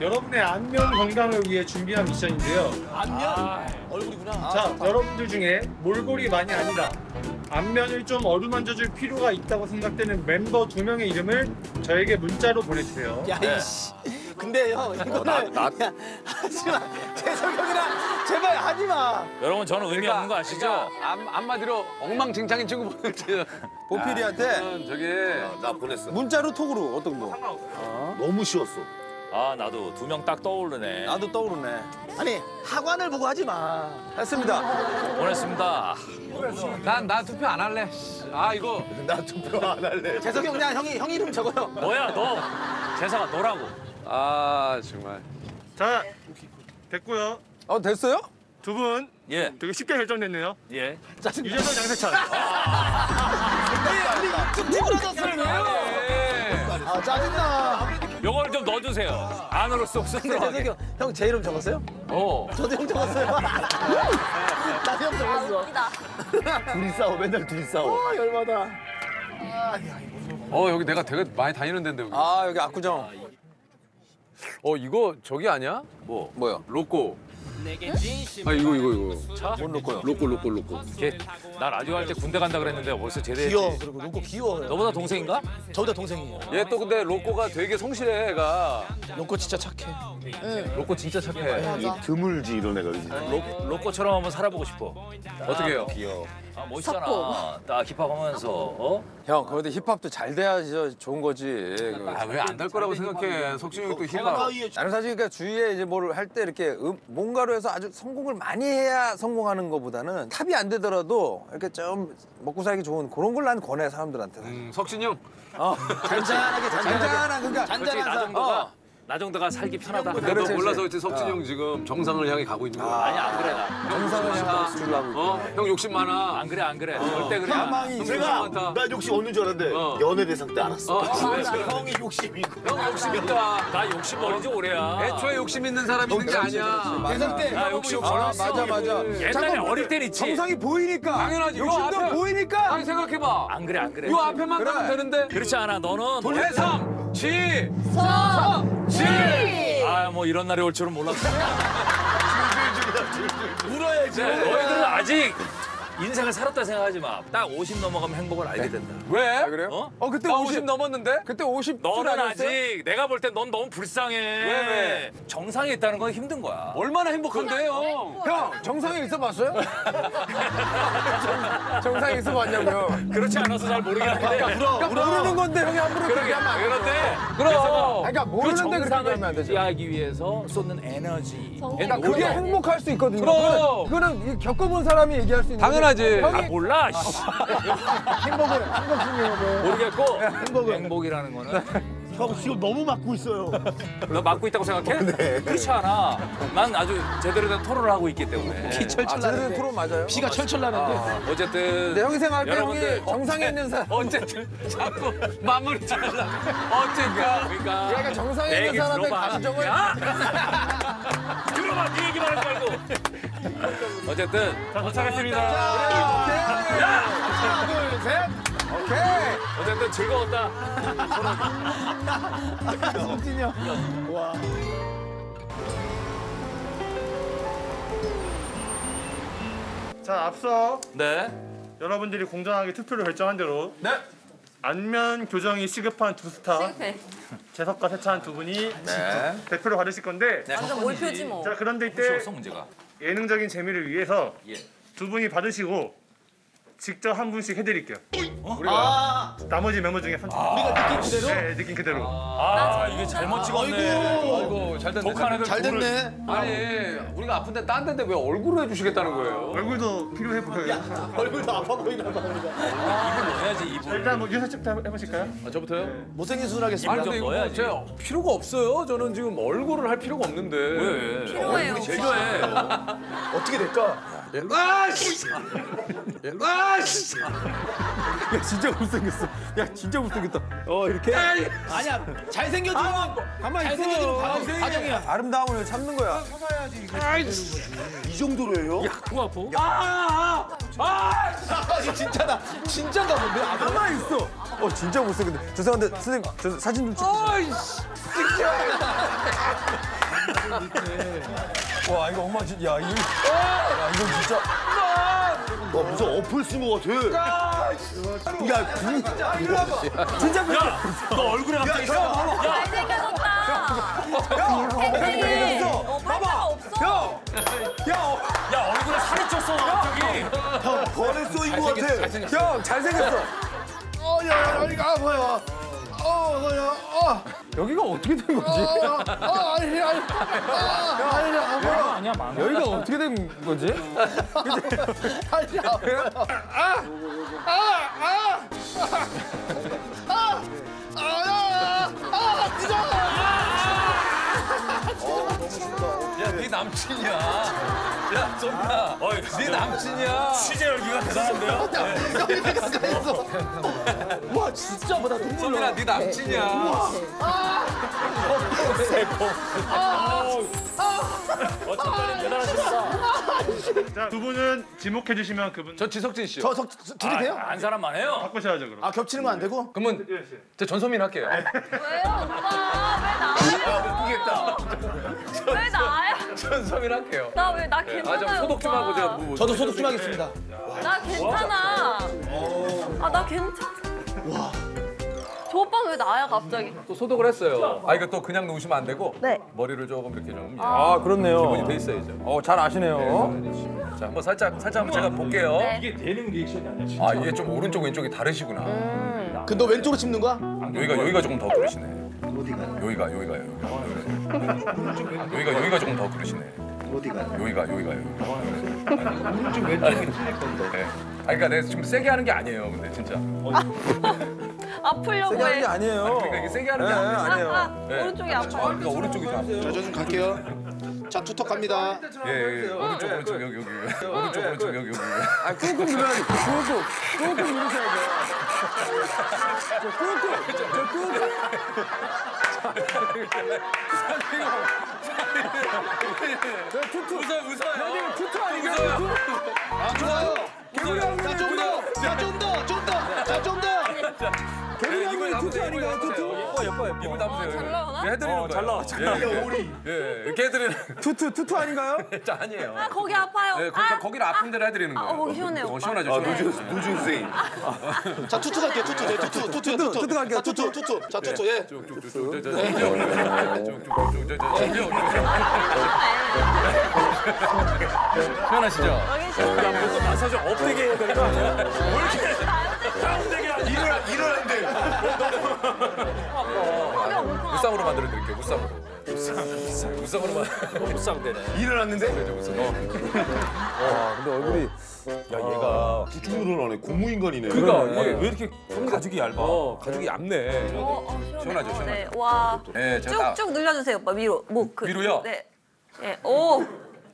여러분의 안면 건강을 위해 준비한 미션인데요. 안면? 아, 얼굴이구나. 자, 아, 여러분들 중에 몰골이 많이 아니다, 안면을 좀 어루만져줄 필요가 있다고 생각되는 멤버 2명의 이름을 저에게 문자로 보내주세요. 야, 네. 이씨. 근데 형, 이거는 하지마. 재석 형이랑 제발 하지마. 여러분, 저는 의미 그러니까, 없는 거 아시죠? 그러니까, 한마디로 엉망진창인 친구 보냈어요. 보필이한테 저게 나 보냈어. 문자로 톡으로 어떤 거? 어? 너무 쉬웠어. 아, 나도 2명 딱 떠오르네. 나도 떠오르네. 아니, 하관을 보고 하지 마. 했습니다. 보냈습니다. 나 투표 안 할래. 아, 이거. 나 투표 안 할래. 재석이 형, 그냥 형 이름 적어요. 뭐야, 너. 재석아, 너라고. 아, 정말. 자, 됐고요. 어, 됐어요? 두 분. 예. 되게 쉽게 결정됐네요. 예. 짜증나. 유재석, 양세찬. 아니, 좀 찌그러졌어요. 아, 짜증나. 요걸 좀 넣어주세요. 안으로 쏙 쓸어가게. 형, 제 이름 적었어요? 어. 저도 형 적었어요. 나도 형 적었어. 웃기다. 둘이 싸워, 맨날 둘이 싸워. 아, 열받아. 어, 여기 내가 되게 많이 다니는 데인데, 여기. 아, 여기 압구정. 어, 이거 저기 아니야? 뭐? 뭐야? 로꼬. 아, 이거. 차? 뭔 로꼬야? 로꼬. 걔, 나 라디오 할 때 군대 간다 그랬는데 벌써 제대했지. 귀여워, 그리고 로꼬 귀여워. 너보다 동생인가? 저보다 동생이에요. 얘 또 근데 로꼬가 되게 성실해, 애가. 로꼬 진짜 착해. 응. 로꼬 진짜 착해. 맞아. 드물지, 이런 애가. 로꼬처럼 한번 살아보고 싶어. 어떻게 해요? 귀여워. 아, 멋있잖아. 딱 힙합하면서, 어? 형, 그런데 힙합도 잘 돼야지 좋은 거지. 아, 왜 안 될 거라고 생각해. 석진이 형도 힙합. 나는 사실 그러니까 주위에 이제 뭘 할 때 이렇게 뭔가로 해서 아주 성공을 많이 해야 성공하는 것보다는 탑이 안 되더라도 이렇게 좀 먹고 살기 좋은 그런 걸 난 권해, 사람들한테. 석진이 형. 어. 잔잔하게. 그러니까 잔잔한 나 정도가. 어. 나 정도가 살기 편하다. 내가 너 몰라서 그렇지. 석진이 형 지금 정상을 향해 가고 있는 거야. 아니, 안 그래, 나. 정상을 향해 가려고. 어? 형 욕심 많아. 안 그래. 절대 그래. 형 제가 나 욕심 없는 줄 알았는데 연애 대상 때 알았어. 형이 욕심 있고. 형 욕심 있다. 나 욕심 버린 지 오래야. 애초에 욕심 있는 사람이 있는 게 아니야. 대상 때. 나 욕심 없어. 맞아. 옛날에 어릴 땐 있지. 정상이 보이니까. 당연하지. 욕심도 보이니까. 아니, 생각해봐. 안 그래. 요 앞에만 가면 되는데. 그렇지 않아. 너는. 대상. 지! 아, 뭐 이런 날이 올 줄은 몰랐어. 울어야지. 너희들은 아직 인생을 살았다 생각하지 마. 딱 50 넘어가면 행복을 알게 된다. 왜? 아, 그래요? 어, 그때 50 넘었는데? 그때 50. 너는 아직 내가 볼 때 넌 너무 불쌍해. 왜? 정상에 있다는 건 힘든 거야. 얼마나 행복한데요? 형, 정상에 있어봤어요? 정상에 있어봤냐고요? 그렇지 않아서 잘 모르겠는데. 그러니까 모르는 건데 형이 함부로 그렇게 하면 안 돼. 그럼. 그러니까 모르는데 그 그렇게 하면 안 되죠. 이해하기 위해서 쏟는 에너지. 그러니까 그게 행복할 수 있거든요. 그럼. 그거는 겪어본 사람이 얘기할 수 있는. 당연하지. 아, 몰라. 행복 중요해. 모르겠고 행복이라는 거는 형 지금 너무 막고 있어요. 너 막고 있다고 생각해? 네. 그렇지 않아. 난 아주 제대로 된 토론을 하고 있기 때문에. 피 철철 나는데. 제대로 된 토론 맞아요. 피가 철철 나는데. 어쨌든. 내 형이 생각할 때 형이 정상에 있는 사람. 어쨌든 자꾸 마무리 잘라. 어쨌든. 그러니까 정상에 있는 사람의 감정을. 들어봐, 네 얘기만 하지 말고. 어쨌든. 자, 도착했습니다. 하나, 둘, 셋. 오케이. 어쨌든 즐거웠다. 성진이 형. 와. 자, 앞서 네. 여러분들이 공정하게 투표를 결정한 대로 네. 안면 교정이 시급한 두 스타 재석과 세찬 두 분이 네. 대표로 받으실 건데 네. 완전 몰표지 뭐. 자, 그런데 이때 예능적인 재미를 위해서 예. 두 분이 받으시고 직접 한 분씩 해드릴게요. 어? 우리가 나머지 멤버 중에 선택. 우리가 느낀 그대로? 네, 느낀 그대로. 이게 잘못 찍었네. 아이고, 잘 됐네. 아니, 우리가 아픈데 딴 데인데 왜 얼굴로 해주시겠다는 거예요? 얼굴도 필요해 보여요. 얼굴도 아파 보이나 봐. 입을 넣어야지, 입을. 일단 뭐 유사집도 해보실까요? 아, 저부터요? 네. 못생긴 수준 하겠습니다. 아니, 근데 이거 제가 필요가 없어요. 저는 지금 얼굴을 할 필요가 없는데. 왜? 필요해요. 필요해. 어떻게 될까? 아 씨. 야, 진짜 못생겼어. 야, 진짜 못생겼다. 이렇게. 아니야. 잘생겨지면 가만히 있어. 잘생겨지면 과정이야. 아름다움을 참는 거야. 참아야지. 이 정도로 해요? 야, 코 아파. 진짜다. 진짜다. 뭔데? 가만히 있어. 진짜 못생겼네. 죄송한데 선생님, 저 사진 좀 찍어주세요. 이렇게. 와, 이거 엄마 진짜. 야, 이거 진짜. 와, 무슨 어플 쓴 거 같아. 야, 진짜. 아, 이리 와봐. 진짜 그래. 야, 너 얼굴에 갑자기 있어. 야, 잘생겼다. 야, 잘생겼어. 야, 얼굴에 살이 쪘어, 갑자기. 형, 벌에 쏘인 거 같아. 형, 잘생겼어. 어, 야, 여기가 아파요. 여기가 어떻게 된 거지? 아니야, 망. 여기가 어떻게 된 거지? 야, 네 남친이야. 야, 쏜다. 어이, 네 남친이야. 취재 열기가 대단한데요? 여기 가까이 있어. 와, 진짜 보다 눈물 나. 쏜민아, 네 남친이야. 우와. 아! 어쨌든 대단하십니다. 두 분은 지목해 주시면 그분. 저 지석진 씨요. 저 둘이 돼요? 안 사람만 해요. 바꾸셔야죠, 그럼. 아, 겹치는 거 안 되고? 그러면 저 전소민 할게요. 왜요, 오빠? 왜 나와요? 왜 나와요? 전소민 할게요. 나 왜, 나 괜찮아요. 아, 소독 좀 하고 제가 뭐. 저도 소독 좀 하겠습니다. 나 괜찮아. 아, 나 괜찮아. 와. 저 오빠는 왜 나야, 갑자기? 또 소독을 했어요. 아, 이거 또 그냥 놓으시면 안 되고. 네. 머리를 조금 이렇게 좀. 아, 그렇네요. 기본이 돼 있어야죠. 어, 잘 아시네요. 네. 자, 한번 살짝 한번 제가 볼게요. 네. 이게 되는 리액션이 아니야, 진짜. 아, 이게 좀 오른쪽, 왼쪽이 다르시구나. 그 너 왼쪽으로 짚는 거야? 여기가 조금 더 그러시네. 어디가? 여기가 조금 더 그러시네. 어디가? 여기가. 좀 왼쪽으로 찔릴 건데. 네. 아, 그러니까 내가 좀 세게 하는 게 아니에요, 근데 진짜. 아프려고 해. 세게 하는 게 아니에요. 아니, 그러니까 이게 세게 하는 게 아니에요. 네. 오른쪽이 아파요. 그러니까 오른쪽이 아파요. 저 좀 갈게요. 자, 투턱 갑니다. 예. 오른쪽 여기. 아, 꾹꾹 누르면 꾹꾹 누르셔야 돼요. 저 투투. 웃어요. 투투 아니에요? 아, 좋아요. 좀 더. 개구리하고 투투 아닌가요? 투투? 예뻐요. 입을 담으세요. 잘 나오나? 해드리는 거예요. 잘 나와. 예, 이렇게 해드리는. 투투 아닌가요? 아니에요. 아, 거기 아파요. 거기를 아픈 데를 해드리는 거예요. 어, 시원해요. 시원하죠. 노준 선생님. 자, 투투 갈게요. 투투 갈게요. 투투. 자, 투투. 예. 시원하시죠? 무슨 마사지 업되게 해야 되는 거 아니야? 왜 이렇게 다운되게 하지? 일어난데. 무쌍으로 만들어 드릴게요. 무쌍으로 만들어. 무쌍 되네. 일어났는데? 와, 근데 얼굴이. 야, 얘가. 기준으로 하네. 고무인간이네. 그러니까 얘 왜 이렇게 가죽이 얇아? 가죽이 얇네. 시원하죠? 네. 와. 쭉쭉 늘려주세요, 오빠. 위로. 목. 위로요? 네. 예. 오.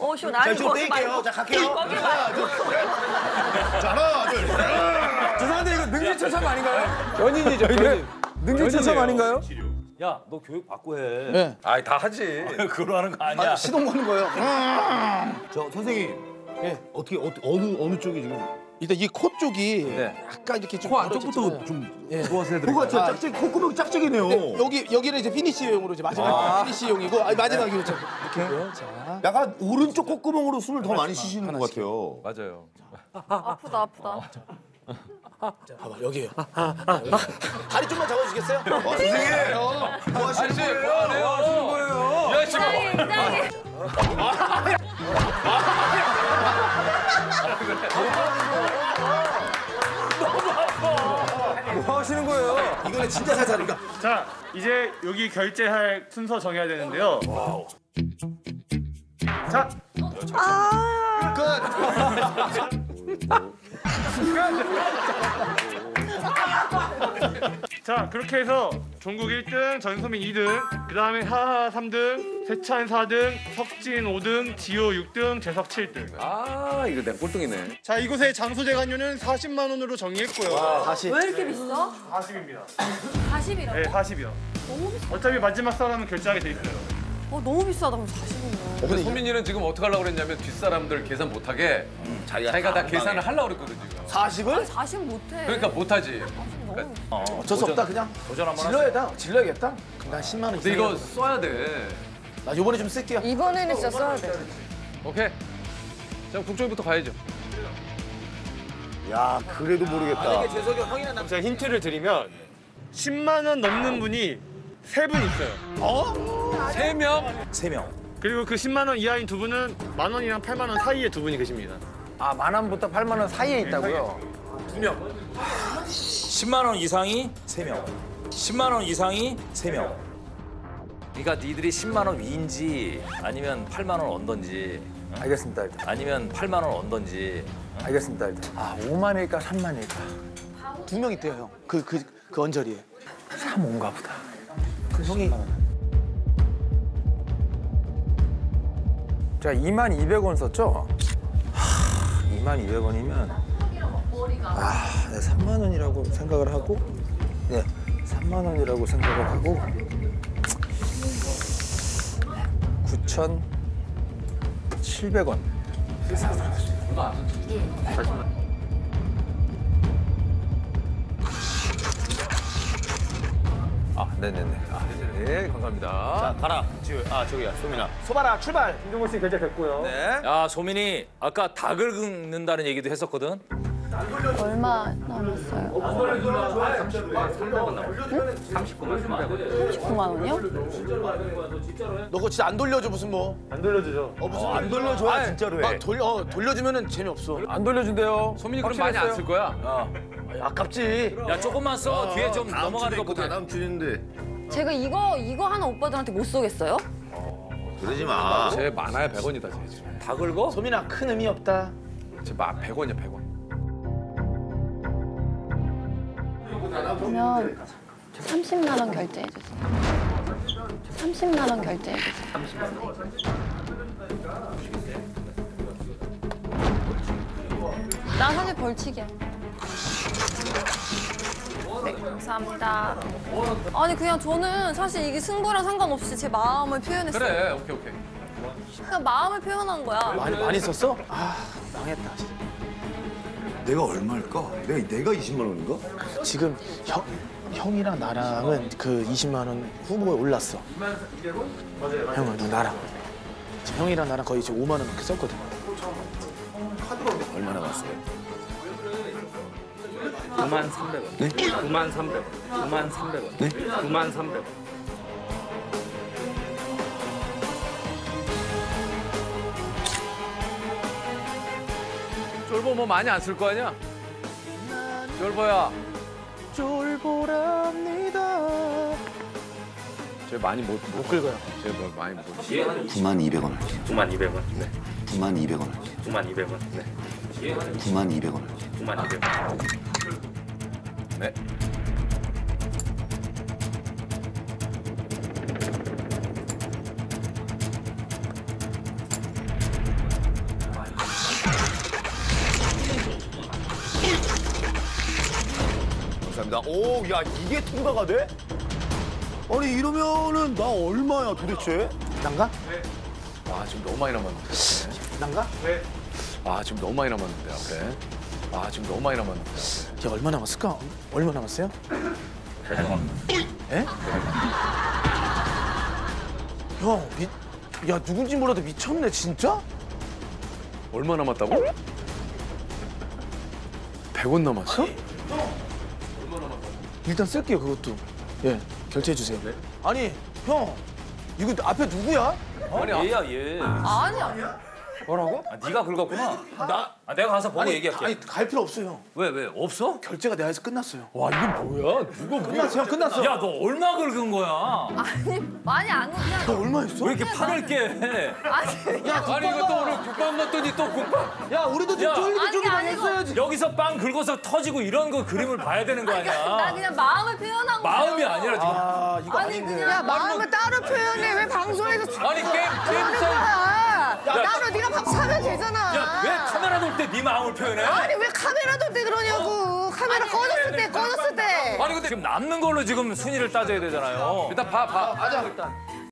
오, 시원하네. 자, 좀 떼일게요. 자, 갈게요. 자, 하나, 둘, 셋. 죄송한데 이거 능지처참 아닌가요? 연인이죠, 연인. 능지처참 아닌가요? 야, 너 교육 받고 해. 네. 아이, 다 하지. 그걸로 하는 거 아니야. 시동 거는 거예요. 저, 선생님. 예. 어떻게, 어느 쪽이 지금? 일단 이 코 쪽이 약간 이렇게 좀 코 안쪽부터 좀 좋아서 해드릴게요. 코가 짝짝, 콧구멍이 짝짝이네요. 여기는 이제 피니시용으로 이제 마지막 피니시용이고, 아니 마지막으로 이렇게. 자. 약간 오른쪽 콧구멍으로 숨을 더 많이 쉬시는 것 같아요. 맞아요. 아프다. 봐봐, 여기에요. 다리 좀만 잡아주시겠어요? 선생님! 뭐 하시는 거예요? 뭐 하시는 거예요? 야, 지금! 뭐 하시는 거예요? 이거는 진짜 사찰인가? 자, 이제 여기 결제할 순서 정해야 되는데요. 와우. 자. 아. 끝. 자, 그렇게 해서 종국 1등, 전소민 2등, 그다음에 하하 3등, 세찬 4등, 석진 5등, 지호 6등, 재석 7등. 아, 이거 내 꼴등이네. 자, 이곳의 장소재 관료는 40만 원으로 정리했고요. 와, 40. 왜 이렇게 비싸? 40입니다. 40이라고? 네, 40이요. 너무 비싸. 어차피 마지막 사람은 결제하게 돼 있어요. 너무 비싸다, 그럼 40이면. 근데 소민이는 지금 어떻게 하려고 그랬냐면 뒷사람들 계산 못하게 자기가 다 계산을 하려고 그랬거든, 지금. 40을? 40 못해. 그러니까 못하지. 그러니까 어쩔 수 없다, 그냥. 도전 한번 하자. 질러야겠다? 그럼 난 10만 원. 근데 이거 써야 돼. 나 요번에 좀 쓸게요. 이번에는 진짜 써야 돼. 오케이. 자, 국정부터 가야죠. 야, 그래도 모르겠다. 아, 재석이 형이나 남... 제가 힌트를 드리면 10만 원 넘는 분이 3분 있어요. 어? 3명? 3명. 그리고 그 10만 원 이하인 두 분은 만 원이랑 8만 원 사이에 두 분이 계십니다. 아, 만 원부터 8만 원 사이에 있다고요? 2명. 10만 원 이상이 3명. 10만 원 이상이 3명. 그러니까 니들이 10만 원 위인지 아니면 8만 원 언더인지. 알겠습니다. 일단. 아니면 8만 원 언더인지. 알겠습니다. 일단. 아, 5만일까 3만일까. 2명 있대요, 형. 그 언저리에. 3인가 보다. 그 형이. 제가 2만 200원 썼죠? 하, 2만 200원이면 아, 네, 3만 원이라고 생각을 하고 네, 3만 원이라고 생각을 하고 9,700원. 아, 네네네. 아, 네, 감사합니다. 자, 가라. 지호. 아, 저기야, 소민아. 소바라, 출발! 김종국 씨 결제됐고요. 네. 아, 소민이 아까 닭을 긁는다는 얘기도 했었거든? 얼마 남았어요? 39만 원이요? 너 그거 진짜 안 돌려줘, 무슨 뭐. 안 돌려주죠. 어, 무슨 안 돌려줘야 진짜로 해. 막 돌려주면 재미없어. 안 돌려준대요. 소민이 그럼 많이 안 쓸 거야? 어. 아깝지. 야, 조금만 써. 뒤에 좀 넘어가는 거 보자. 다음 주인데. 제가 이거 하나 오빠들한테 못 쏘겠어요? 그러지 마. 쟤 많아야 100원이다, 쟤 지금. 다 긁어? 소민아, 큰 의미 없다. 쟤 100원이야, 100원. 그러면 30만 원 결제해 주세요. 30만 원 결제해 주세요. 30만 원. 나 사실 벌칙이야. 네, 감사합니다. 아니 그냥 저는 사실 이게 승부랑 상관없이 제 마음을 표현했어요. 그래, 오케이. 그냥 마음을 표현한 거야. 많이 썼어? 아, 망했다. 진짜. 내가 얼마일까? 내가 20만 원인가? 지금 형이랑 나랑은 그 20만 원 후보에 올랐어. 형은 나랑. 형이랑 나랑 거의 지금 5만 원 이렇게 썼거든. 얼마 남았어요? 9만 300원. 네? 9만 300원. 9만 300원. 네? 9만 300원. 쫄보 뭐 많이 안 쓸 거 아니야? 쫄보야. 쫄보랍니다. 쟤 많이 못 긁어요. 쟤 뭐 많이 못. 9만 200원 할게요. 9만 200원. 네. 9만 200원 할게요. 9만 200원. 네. 9만 200원 할게요. 9만 200원. 네. 오, 야, 이게 통과가 돼? 아니, 이러면은 나 얼마야, 도대체? 난가? 네. 아, 지금 너무 많이 남았는데. 난가? 네. 아, 지금 너무 많이 남았는데, 앞에. 아, 지금 너무 많이 남았는데. 야, 얼마 남았을까? 얼마 남았어요? 100원. 예? 형, 야, 누군지 몰라도 미쳤네, 진짜? 얼마 남았다고? 100원 남았어? 일단 쓸게요, 그것도. 예, 결제해주세요. 네? 아니, 형, 이거 앞에 누구야? 어? 아니, 얘야, 얘. 아니야. 뭐라고? 아, 네가 긁었구나. 내가 가서 보고 아니, 얘기할게. 아니, 갈 필요 없어, 형. 왜? 없어? 결제가 내가 해서 끝났어요. 와, 이건 뭐야? 누가 끝났어, 형, 끝났어. 야, 너 얼마 긁은 거야? 아니, 많이 안 긁냐. 너 얼마 했어? 왜 이렇게 팔을 깨? 아니, 야, 아니 이거 또 오늘 국밥 먹더니 또 국밥. 야, 우리도 좀 쫄리게 많이 했어야지. 여기서 빵 긁어서 터지고 이런 거 그림을 봐야 되는 거 아니야? 나 그냥 마음을 표현한 거야. 마음이 아니라 지금. 아, 이거 아니, 그냥. 야, 마음을 따로 표현해. 왜 방송에서. 아니, 게임. 야, 나로 네가 밥 사면 되잖아. 야, 왜 카메라 돌 때 네 마음을 표현해? 아니, 왜 카메라 돌 때 그러냐고. 어? 카메라 아니, 꺼졌을 때. 아니, 근데 지금 남는 걸로 지금 순위를 따져야 되잖아요. 일단 봐. 맞아, 일단.